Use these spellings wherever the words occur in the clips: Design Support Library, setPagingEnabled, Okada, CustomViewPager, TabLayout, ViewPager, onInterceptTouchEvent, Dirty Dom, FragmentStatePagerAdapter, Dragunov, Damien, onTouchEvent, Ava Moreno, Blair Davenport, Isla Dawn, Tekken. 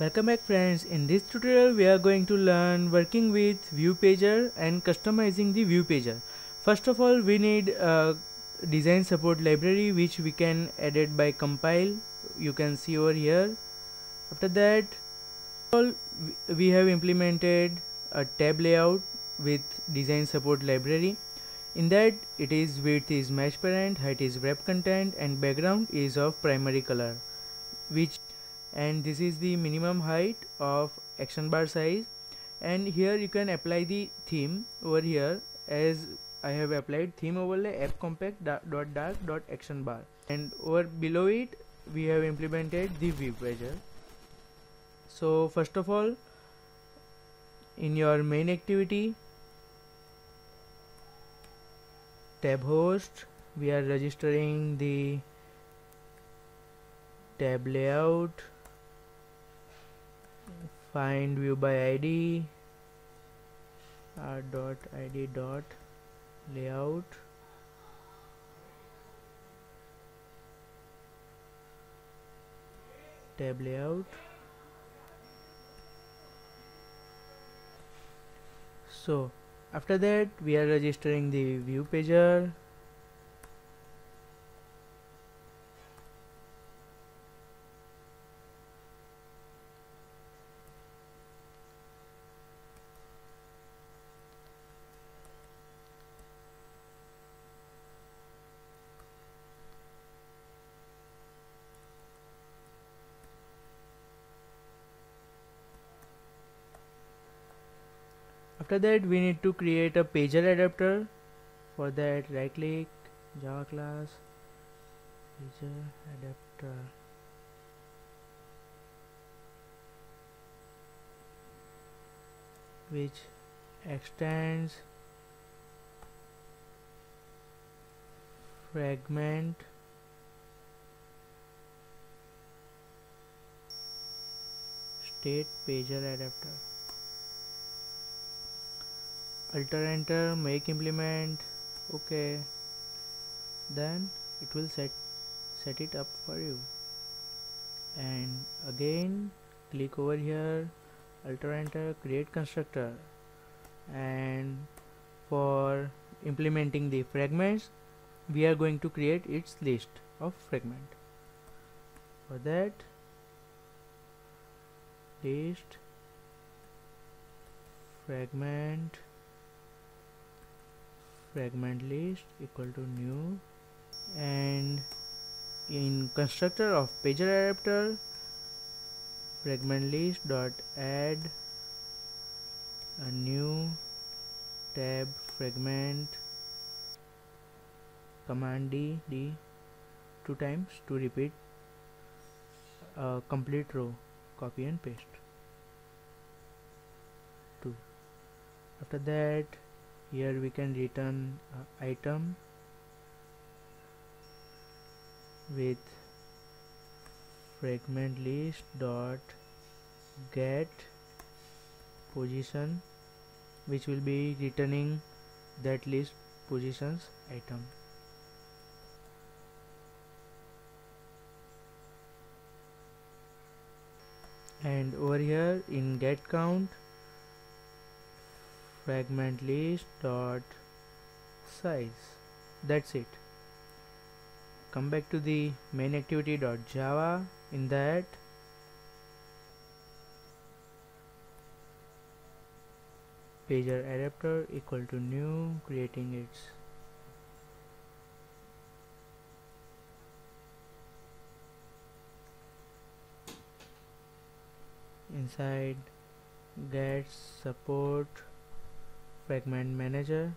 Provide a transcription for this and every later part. Welcome back friends. In this tutorial we are going to learn working with ViewPager and customizing the ViewPager. First of all we need a design support library which we can edit by compile. You can see over here. After that we have implemented a tab layout with design support library. In that it is width is match parent, height is wrap content and background is of primary color and this is the minimum height of action bar size. And here you can apply the theme over here, as I have applied theme overlay app compact dot dark dot action bar, and over below it we have implemented the ViewPager. So first of all in your main activity tab host we are registering the tab layout, find view by id r.id.layout, tab layout. So after that we are registering the ViewPager, after that we need to create a pager adapter. For that right click, Java class, pager adapter. Which extends fragment state pager adapter. Alter enter, make implement, okay, then it will set it up for you. And again click over here, alter enter, create constructor, and for implementing the fragments we are going to create its list of fragment. For that list fragment list equal to new, and in constructor of pager adapter fragment list dot add a new tab fragment, command D two times to repeat a complete row, copy and paste two. After that here we can return item with fragment list dot get position, which will be returning that list positions item. And over here in get count fragment list dot size, that's it. Come back to the main activity dot Java. In that pager adapter equal to new, creating its inside get support fragment manager,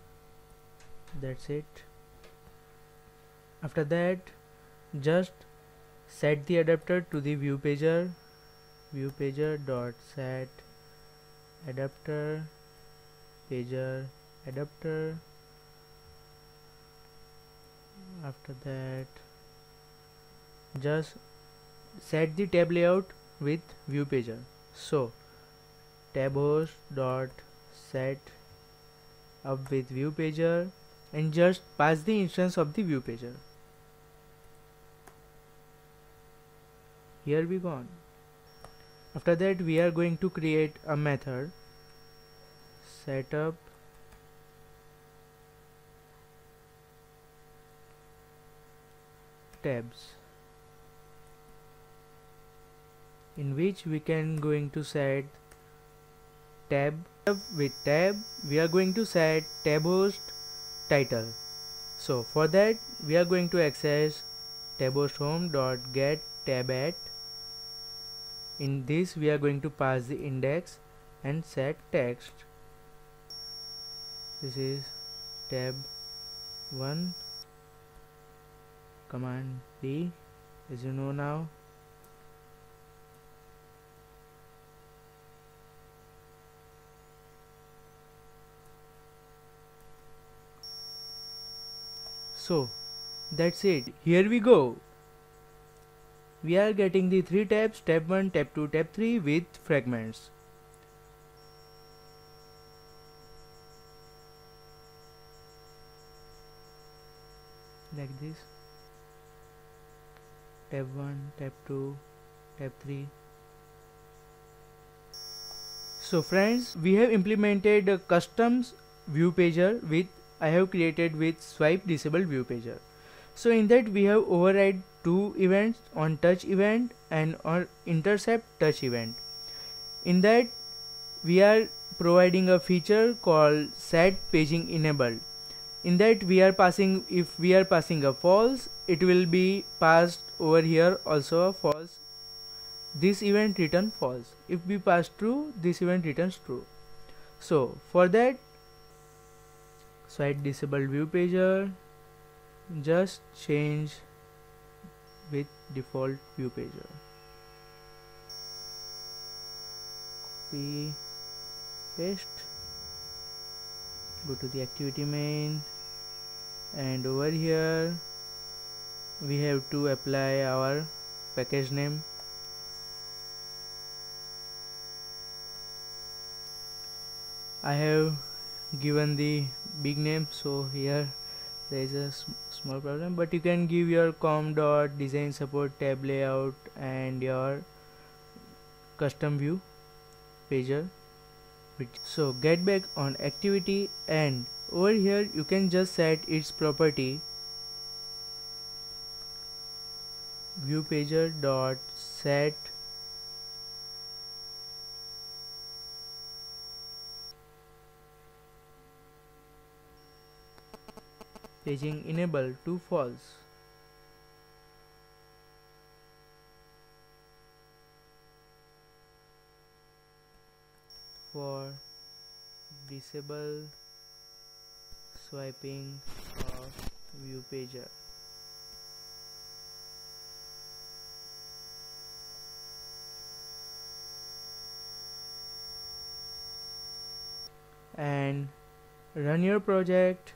that's it. After that just set the adapter to the ViewPager, ViewPager.set adapter pager adapter. After that just set the tab layout with ViewPager, so tab host dot set up with ViewPager and just pass the instance of the ViewPager. Here we gone. After that we are going to create a method setup tabs, in which we can going to set tab with tab. We are going to set tab host title. So for that we are going to access tab host home dot get tab at. In this we are going to pass the index and set text. This is tab 1, command D, as you know now. So that's it. Here we go. We are getting the three tabs, tab 1, tab 2, tab 3 with fragments. Like this. Tab 1, tab 2, tab 3. So friends, we have implemented a custom ViewPager I have created with swipe disabled ViewPager. So in that we have override two events, onTouchEvent and onInterceptTouchEvent. In that we are providing a feature called setPagingEnabled. In that we are passing, if we are passing a false, it will be passed over here also a false. This event return false. If we pass true, this event returns true. So for that, swipe disabled ViewPager, just change with default ViewPager. Copy, paste, go to the activity main, and over here we have to apply our package name. I have given the big name, so here there is a small problem, but you can give your com.design support tab layout and your custom view pager. So get back on activity, and over here you can just set its property ViewPager dot set paging enable to false. For disable swiping of ViewPager. And run your project,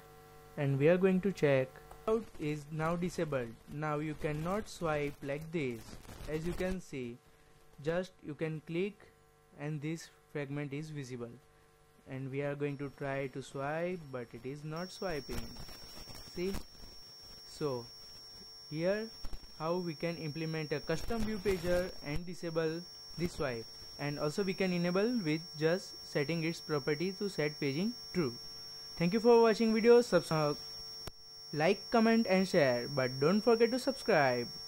and we are going to check out is now disabled. Now you cannot swipe like this. As you can see, just you can click and this fragment is visible, and we are going to try to swipe, but it is not swiping. See? So here how we can implement a custom ViewPager and disable the swipe, and also we can enable with just setting its property to set paging true. Thank you for watching video. Like, comment and share, but don't forget to subscribe.